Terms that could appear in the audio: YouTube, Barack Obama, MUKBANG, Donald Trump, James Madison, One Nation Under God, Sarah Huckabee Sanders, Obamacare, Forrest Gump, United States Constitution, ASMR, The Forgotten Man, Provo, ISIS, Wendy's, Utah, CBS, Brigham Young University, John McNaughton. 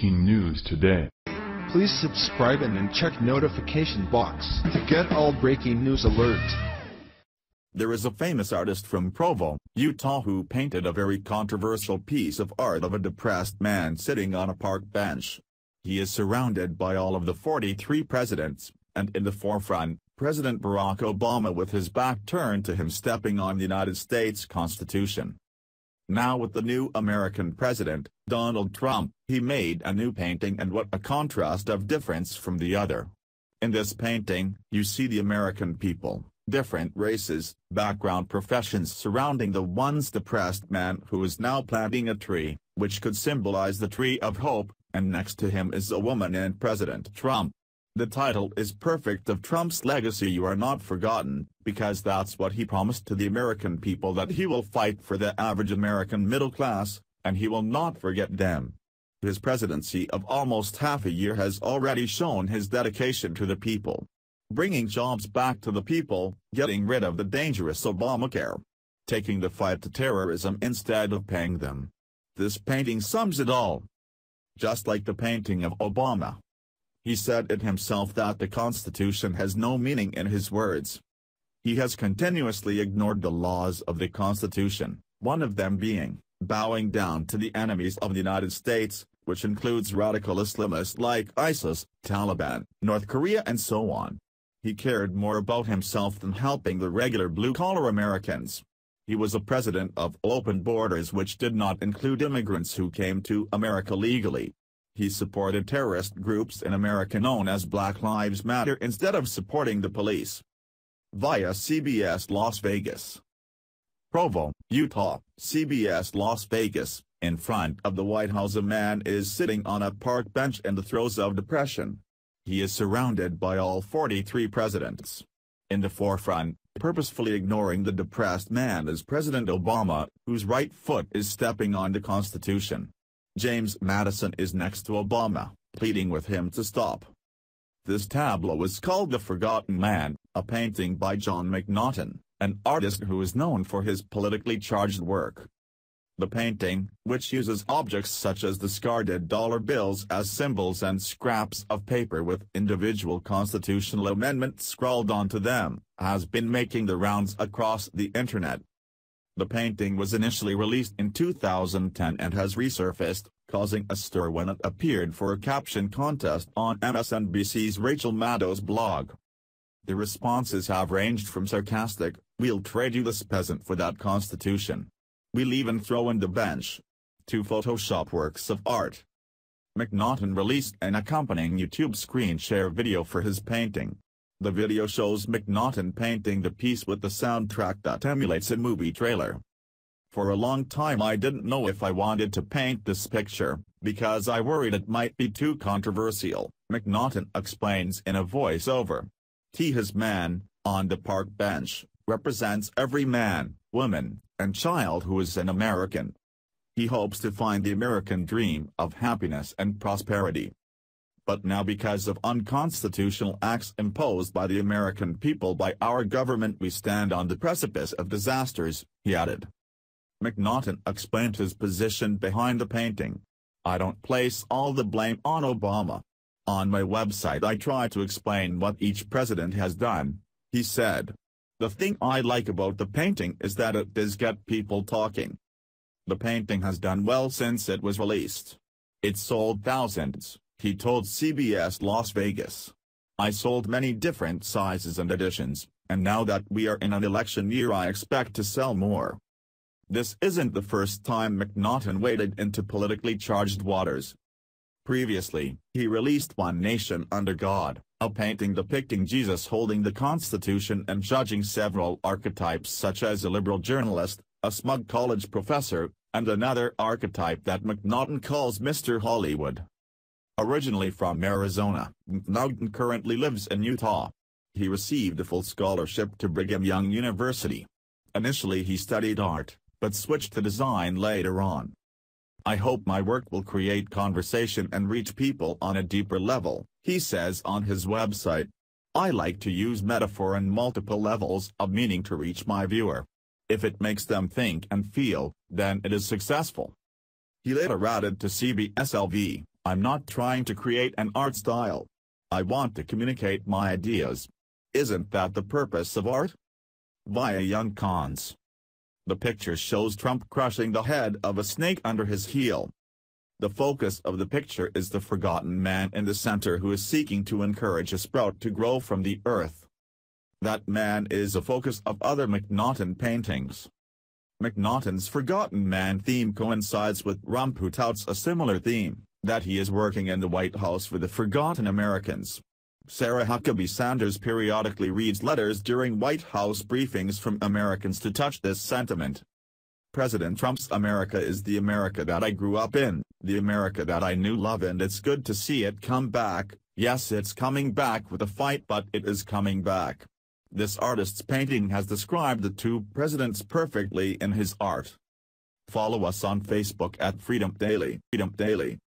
breaking news today. Please subscribe and then check notification box to get all breaking news alerts. There is a famous artist from Provo, Utah who painted a very controversial piece of art of a depressed man sitting on a park bench. He is surrounded by all of the 43 presidents, and in the forefront, President Barack Obama with his back turned to him stepping on the United States Constitution. Now with the new American president, Donald Trump, he made a new painting, and what a contrast of difference from the other. In this painting, you see the American people, different races, background, professions surrounding the once depressed man who is now planting a tree, which could symbolize the tree of hope, and next to him is a woman and President Trump. The title is perfect of Trump's legacy, "You are not forgotten," because that's what he promised to the American people, that he will fight for the average American middle class, and he will not forget them. His presidency of almost half a year has already shown his dedication to the people. Bringing jobs back to the people, getting rid of the dangerous Obamacare. Taking the fight to terrorism instead of paying them. This painting sums it all. Just like the painting of Obama. He said it himself that the Constitution has no meaning in his words. He has continuously ignored the laws of the Constitution, one of them being, bowing down to the enemies of the United States, which includes radical Islamists like ISIS, Taliban, North Korea and so on. He cared more about himself than helping the regular blue-collar Americans. He was a president of open borders which did not include immigrants who came to America legally. He supported terrorist groups in America known as Black Lives Matter instead of supporting the police. Via CBS Las Vegas. Provo, Utah, CBS Las Vegas. In front of the White House, a man is sitting on a park bench in the throes of depression. He is surrounded by all 43 presidents. In the forefront, purposefully ignoring the depressed man, is President Obama, whose right foot is stepping on the Constitution. James Madison is next to Obama, pleading with him to stop. This tableau is called The Forgotten Man, a painting by John McNaughton, an artist who is known for his politically charged work. The painting, which uses objects such as discarded dollar bills as symbols and scraps of paper with individual constitutional amendments scrawled onto them, has been making the rounds across the internet. The painting was initially released in 2010 and has resurfaced, causing a stir when it appeared for a caption contest on MSNBC's Rachel Maddow's blog. The responses have ranged from sarcastic, "We'll trade you this peasant for that Constitution. We'll even throw in the bench," to Photoshop works of art. McNaughton released an accompanying YouTube screen share video for his painting. The video shows McNaughton painting the piece with the soundtrack that emulates a movie trailer. "For a long time I didn't know if I wanted to paint this picture, because I worried it might be too controversial," McNaughton explains in a voiceover. His man, on the park bench, represents every man, woman, and child who is an American. He hopes to find the American dream of happiness and prosperity. But now, because of unconstitutional acts imposed by the American people by our government, we stand on the precipice of disasters," he added. McNaughton explained his position behind the painting. "I don't place all the blame on Obama. On my website I try to explain what each president has done," he said. "The thing I like about the painting is that it does get people talking." The painting has done well since it was released. It sold thousands. He told CBS Las Vegas, "I sold many different sizes and editions, and now that we are in an election year I expect to sell more." This isn't the first time McNaughton waded into politically charged waters. Previously, he released One Nation Under God, a painting depicting Jesus holding the Constitution and judging several archetypes such as a liberal journalist, a smug college professor, and another archetype that McNaughton calls Mr. Hollywood. Originally from Arizona, McNaughton currently lives in Utah. He received a full scholarship to Brigham Young University. Initially he studied art, but switched to design later on. "I hope my work will create conversation and reach people on a deeper level," he says on his website. "I like to use metaphor and multiple levels of meaning to reach my viewer. If it makes them think and feel, then it is successful." He later added to CBS LV, I'm not trying to create an art style. I want to communicate my ideas. Isn't that the purpose of art? Via Young Cons. The picture shows Trump crushing the head of a snake under his heel. The focus of the picture is the forgotten man in the center who is seeking to encourage a sprout to grow from the earth. That man is a focus of other McNaughton paintings. McNaughton's Forgotten Man theme coincides with Trump, who touts a similar theme, that he is working in the White House for the forgotten Americans. Sarah Huckabee Sanders periodically reads letters during White House briefings from Americans to touch this sentiment. President Trump's America is the America that I grew up in, the America that I knew love, and it's good to see it come back. Yes, it's coming back with a fight, but it is coming back. This artist's painting has described the two presidents perfectly in his art. Follow us on Facebook at Freedom Daily.